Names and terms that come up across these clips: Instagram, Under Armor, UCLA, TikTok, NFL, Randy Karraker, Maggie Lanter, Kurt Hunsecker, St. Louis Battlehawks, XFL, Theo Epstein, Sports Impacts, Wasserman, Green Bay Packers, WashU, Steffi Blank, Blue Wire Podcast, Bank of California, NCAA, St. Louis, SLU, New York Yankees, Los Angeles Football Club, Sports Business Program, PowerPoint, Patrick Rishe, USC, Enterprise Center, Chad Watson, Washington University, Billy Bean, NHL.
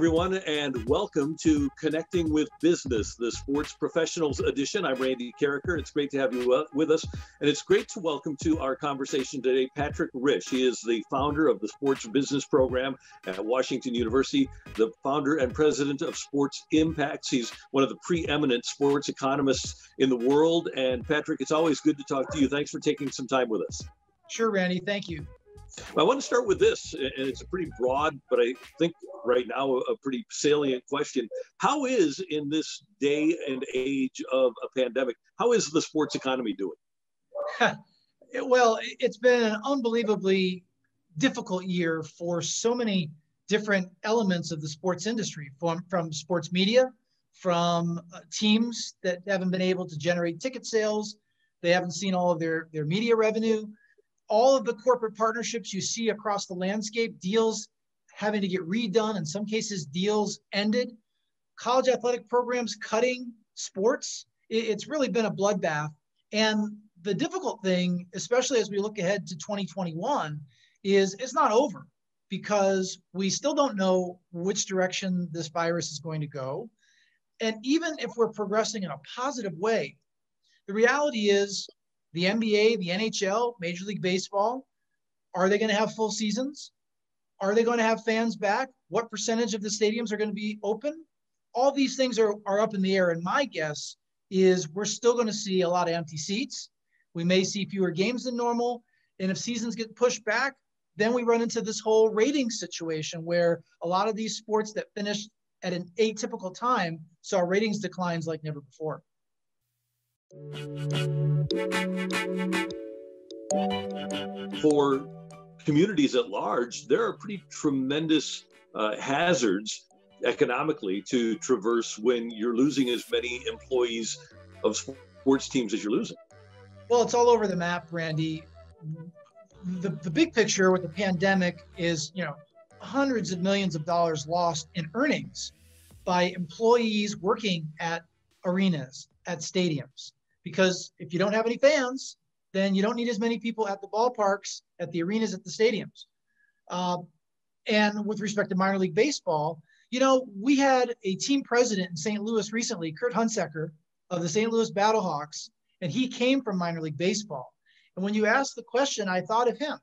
everyone, and welcome to Connecting with Business, the Sports Professionals Edition. I'm Randy Karraker. It's great to have you with us, and it's great to welcome to our conversation today Patrick Rishe. He is the founder of the Sports Business Program at Washington University, the founder and president of Sports Impacts. He's one of the preeminent sports economists in the world, and Patrick, it's always good to talk to you. Thanks for taking some time with us. Sure, Randy. Thank you. I want to start with this, and it's a pretty broad, but I think right now a pretty salient question. How is, in this day and age of a pandemic, how is the sports economy doing? Well, it's been an unbelievably difficult year for so many different elements of the sports industry, from sports media, from teams that haven't been able to generate ticket sales. They haven't seen all of their media revenue. All of the corporate partnerships you see across the landscape, deals having to get redone, in some cases deals ended, college athletic programs cutting sports. It's really been a bloodbath. And the difficult thing, especially as we look ahead to 2021, is it's not over, because we still don't know which direction this virus is going to go. And even if we're progressing in a positive way, the reality is the NBA, the NHL, Major League Baseball, are they going to have full seasons? Are they going to have fans back? What percentage of the stadiums are going to be open? All these things are up in the air, and my guess is we're still going to see a lot of empty seats. We may see fewer games than normal, and if seasons get pushed back, then we run into this whole rating situation where a lot of these sports that finished at an atypical time saw ratings declines like never before. For communities at large, there are pretty tremendous hazards economically to traverse when you're losing as many employees of sports teams as you're losing. Well, it's all over the map, Randy. The big picture with the pandemic is, you know, hundreds of millions of dollars lost in earnings by employees working at arenas, at stadiums. Because if you don't have any fans, then you don't need as many people at the ballparks, at the arenas, at the stadiums. And with respect to minor league baseball, you know, we had a team president in St. Louis recently, Kurt Hunsecker of the St. Louis Battlehawks, and he came from minor league baseball. And when you asked the question, I thought of him,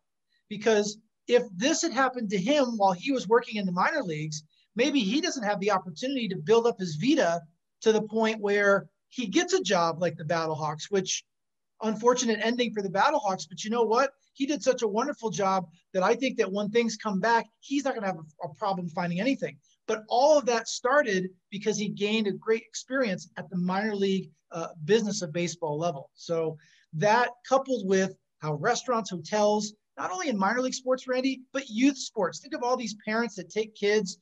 because if this had happened to him while he was working in the minor leagues, maybe he doesn't have the opportunity to build up his vita to the point where he gets a job like the Battlehawks, which unfortunate ending for the Battlehawks, but you know what? He did such a wonderful job that I think that when things come back, he's not gonna have a problem finding anything. But all of that started because he gained a great experience at the minor league business of baseball level. So that, coupled with how restaurants, hotels, not only in minor league sports, Randy, but youth sports. Think of all these parents that take kids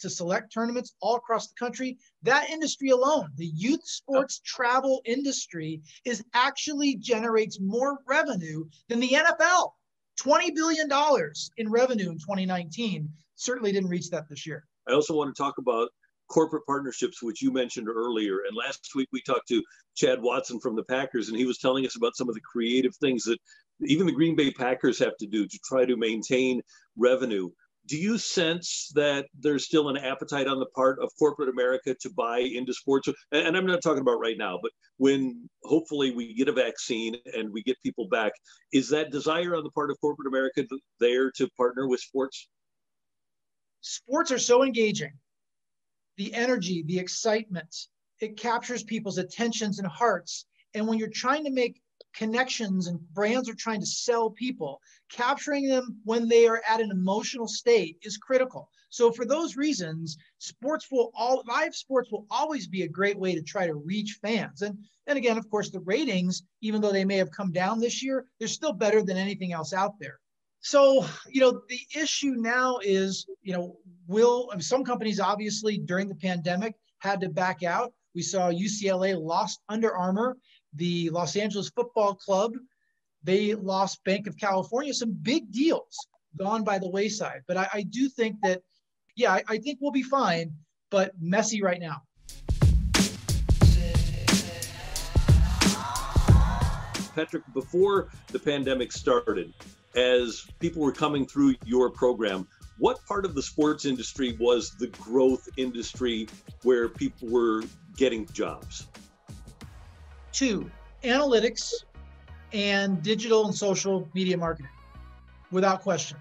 to select tournaments all across the country. That industry alone, the youth sports travel industry, is actually generates more revenue than the NFL. $20 billion in revenue in 2019. Certainly didn't reach that this year. I also want to talk about corporate partnerships, which you mentioned earlier. And last week we talked to Chad Watson from the Packers, and he was telling us about some of the creative things that even the Green Bay Packers have to do to try to maintain revenue. Do you sense that there's still an appetite on the part of corporate America to buy into sports? And I'm not talking about right now, but when hopefully we get a vaccine and we get people back, is that desire on the part of corporate America there to partner with sports? Sports are so engaging. The energy, the excitement, it captures people's attentions and hearts. And when you're trying to make connections and brands are trying to sell people, capturing them when they are at an emotional state is critical. So for those reasons, live sports will always be a great way to try to reach fans. And again, of course, the ratings, even though they may have come down this year, they're still better than anything else out there. So, you know, the issue now is, you know, some companies obviously during the pandemic had to back out. We saw UCLA lost Under Armor. The Los Angeles Football Club, they lost Bank of California. Some big deals gone by the wayside. But I do think that, yeah, I think we'll be fine, but messy right now. Patrick, before the pandemic started, as people were coming through your program, what part of the sports industry was the growth industry where people were getting jobs? Two, analytics and digital and social media marketing, without question.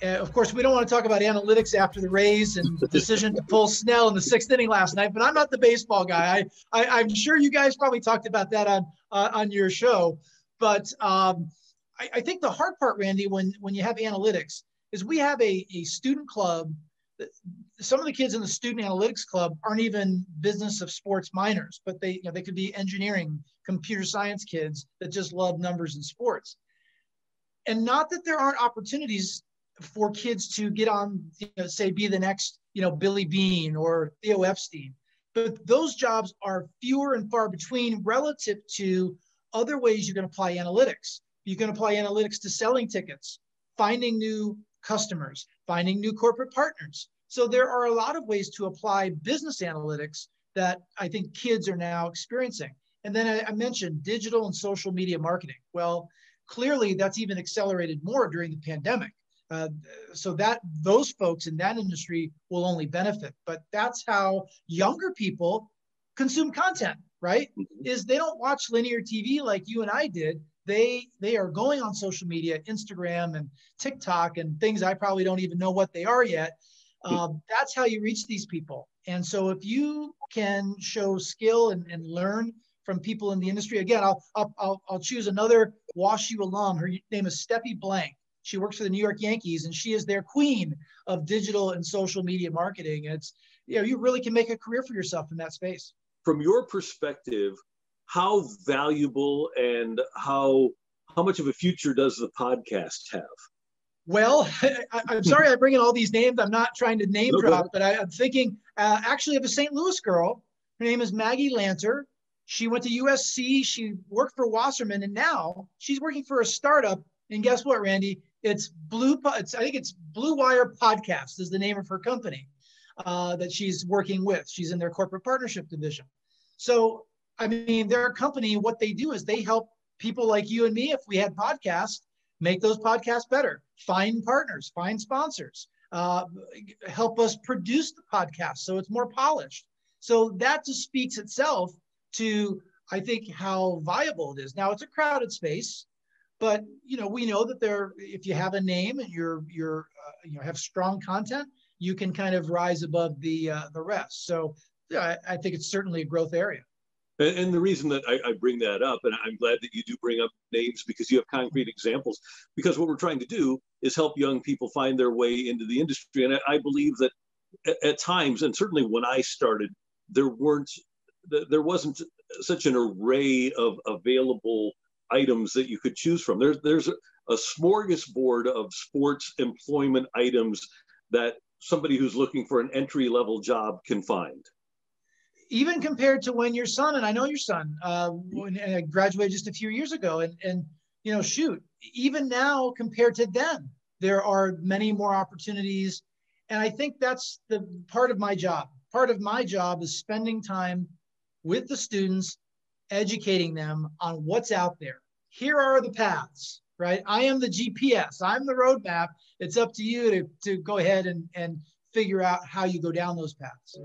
Of course, we don't want to talk about analytics after the Rays and the decision to pull Snell in the sixth inning last night, but I'm not the baseball guy. I'm sure you guys probably talked about that on your show. But I think the hard part, Randy, when you have analytics, is we have a student club. Some of the kids in the student analytics club aren't even business of sports minors, but they, you know, they could be engineering, computer science kids that just love numbers and sports. And not that there aren't opportunities for kids to get on, you know, say, be the next, you know, Billy Bean or Theo Epstein, but those jobs are fewer and far between relative to other ways you can apply analytics. You can apply analytics to selling tickets, finding new customers, finding new corporate partners. So there are a lot of ways to apply business analytics that I think kids are now experiencing. And then I mentioned digital and social media marketing. Well, clearly that's even accelerated more during the pandemic. So that those folks in that industry will only benefit. But that's how younger people consume content, right? Mm-hmm. Is they don't watch linear TV like you and I did. They are going on social media, Instagram and TikTok and things I probably don't even know what they are yet. That's how you reach these people. And so if you can show skill and learn from people in the industry, again, I'll choose another WashU alum. Her name is Steffi Blank. She works for the New York Yankees, and she is their queen of digital and social media marketing. It's, you know, you really can make a career for yourself in that space. From your perspective, how valuable and how much of a future does the podcast have? Well, I'm sorry I bring in all these names. I'm not trying to name drop, but I'm thinking actually of a St. Louis girl. Her name is Maggie Lanter. She went to USC. She worked for Wasserman, and now she's working for a startup. And guess what, Randy? I think it's Blue Wire Podcast is the name of her company that she's working with. She's in their corporate partnership division. So, I mean, their company, what they do is they help people like you and me, if we had podcasts, make those podcasts better, find partners, find sponsors, help us produce the podcast so it's more polished. So that just speaks itself to, I think, how viable it is. Now, it's a crowded space, but, you know, we know that there, if you have a name and you have strong content, you can kind of rise above the rest. So yeah, I think it's certainly a growth area. And the reason that I bring that up, and I'm glad that you do bring up names because you have concrete examples, because what we're trying to do is help young people find their way into the industry. And I believe that at times, and certainly when I started, there wasn't such an array of available items that you could choose from. There's a smorgasbord of sports employment items that somebody who's looking for an entry-level job can find. Even compared to when your son, and I know your son, graduated just a few years ago, and you know, shoot, even now compared to then, there are many more opportunities. And I think that's the part of my job. Part of my job is spending time with the students, educating them on what's out there. Here are the paths, right? I am the GPS, I'm the roadmap. It's up to you to go ahead and figure out how you go down those paths.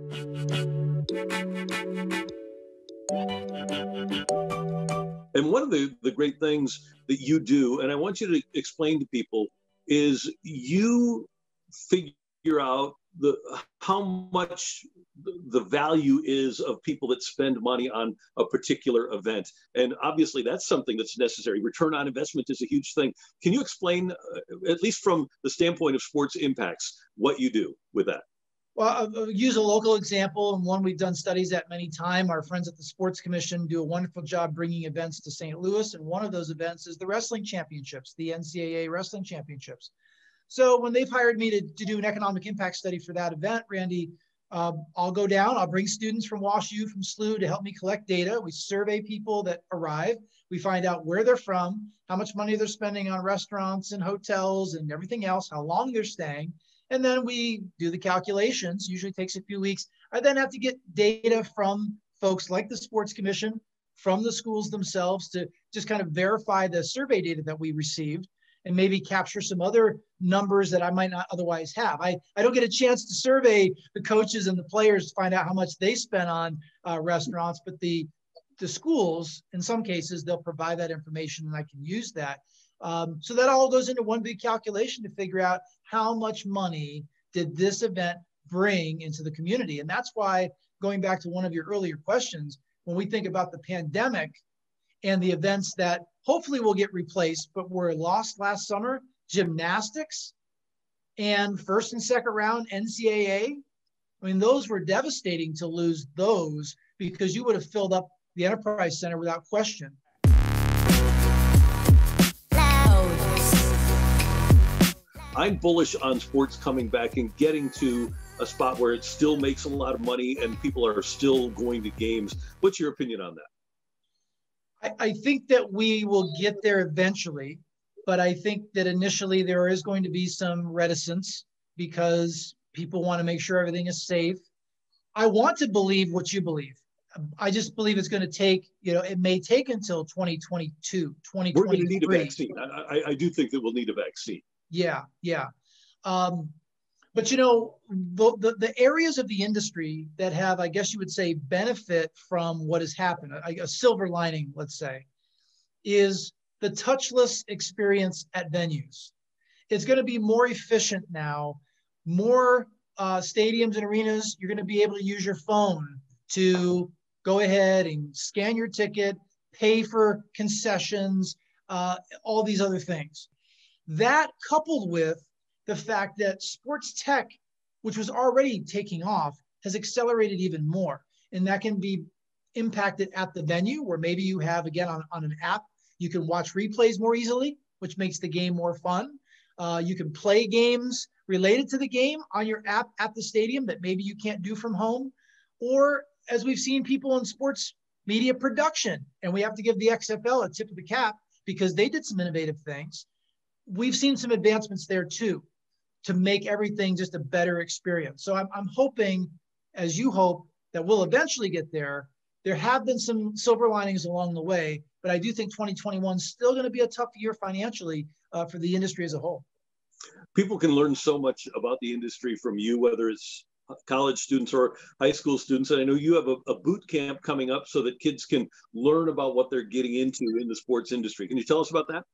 And one of the great things that you do, and I want you to explain to people, is you figure out how much the value is of people that spend money on a particular event. And obviously that's something that's necessary. Return on investment is a huge thing. Can you explain, at least from the standpoint of Sports Impacts, what you do with that? Well, I'll use a local example and one we've done studies at many times. Our friends at the Sports Commission do a wonderful job bringing events to St. Louis. And one of those events is the wrestling championships, the NCAA wrestling championships. So when they've hired me to do an economic impact study for that event, Randy, I'll go down, I'll bring students from WashU, from SLU to help me collect data. We survey people that arrive. We find out where they're from, how much money they're spending on restaurants and hotels and everything else, how long they're staying. And then we do the calculations, usually takes a few weeks. I then have to get data from folks like the Sports Commission, from the schools themselves to just kind of verify the survey data that we received. and maybe capture some other numbers that I might not otherwise have. I don't get a chance to survey the coaches and the players to find out how much they spent on restaurants, but the schools, in some cases, they'll provide that information and I can use that. So that all goes into one big calculation to figure out how much money did this event bring into the community. And that's why, going back to one of your earlier questions, when we think about the pandemic and the events that hopefully will get replaced, but were lost last summer, gymnastics and first and second round NCAA, I mean, those were devastating to lose those, because you would have filled up the Enterprise Center without question. I'm bullish on sports coming back and getting to a spot where it still makes a lot of money and people are still going to games. What's your opinion on that? I think that we will get there eventually, but I think that initially there is going to be some reticence because people want to make sure everything is safe. I want to believe what you believe. I just believe it's going to take, you know, it may take until 2022, 2023. We're going to need a vaccine. I do think that we'll need a vaccine. Yeah, yeah. But, you know, the areas of the industry that have, I guess you would say, benefit from what has happened, a silver lining, let's say, is the touchless experience at venues. It's going to be more efficient now. More stadiums and arenas, you're going to be able to use your phone to go ahead and scan your ticket, pay for concessions, all these other things. That, coupled with the fact that sports tech, which was already taking off, has accelerated even more. And that can be impacted at the venue, where maybe you have, again, on an app, you can watch replays more easily, which makes the game more fun. You can play games related to the game on your app at the stadium that maybe you can't do from home. Or, as we've seen, people in sports media production, and we have to give the XFL a tip of the cap because they did some innovative things. We've seen some advancements there too, to make everything just a better experience. So I'm hoping, as you hope, that we'll eventually get there. There have been some silver linings along the way, but I do think 2021 is still going to be a tough year financially for the industry as a whole. People can learn so much about the industry from you, whether it's college students or high school students. And I know you have a boot camp coming up so that kids can learn about what they're getting into in the sports industry. Can you tell us about that?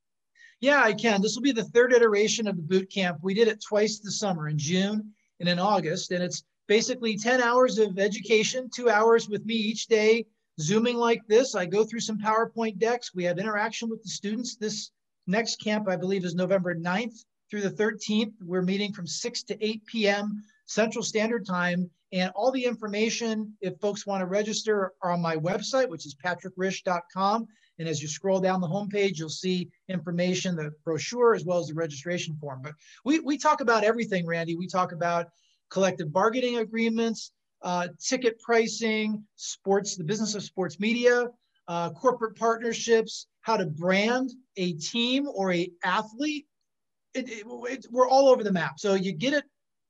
Yeah, I can. This will be the third iteration of the boot camp. We did it twice this summer, in June and in August. And it's basically 10 hours of education, 2 hours with me each day, Zooming like this. I go through some PowerPoint decks. We have interaction with the students. This next camp, I believe, is November 9th through the 13th. We're meeting from 6 to 8 p.m. Central Standard Time. And all the information, if folks want to register, are on my website, which is patrickrishe.com. And as you scroll down the homepage, you'll see information, the brochure, as well as the registration form. But we talk about everything, Randy. We talk about collective bargaining agreements, ticket pricing, sports, the business of sports media, corporate partnerships, how to brand a team or an athlete. We're all over the map. So you get it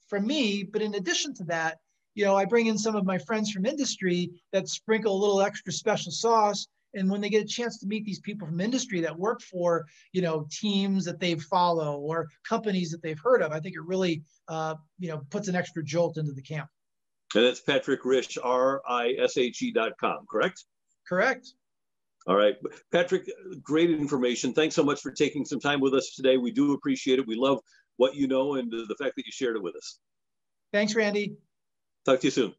from me, but in addition to that, you know, I bring in some of my friends from industry that sprinkle a little extra special sauce. And when they get a chance to meet these people from industry that work for, you know, teams that they follow or companies that they've heard of, I think it really, you know, puts an extra jolt into the camp. And that's Patrick Rishe, RISHE.com, correct? Correct. All right. Patrick, great information. Thanks so much for taking some time with us today. We do appreciate it. We love what you know and the fact that you shared it with us. Thanks, Randy. Talk to you soon.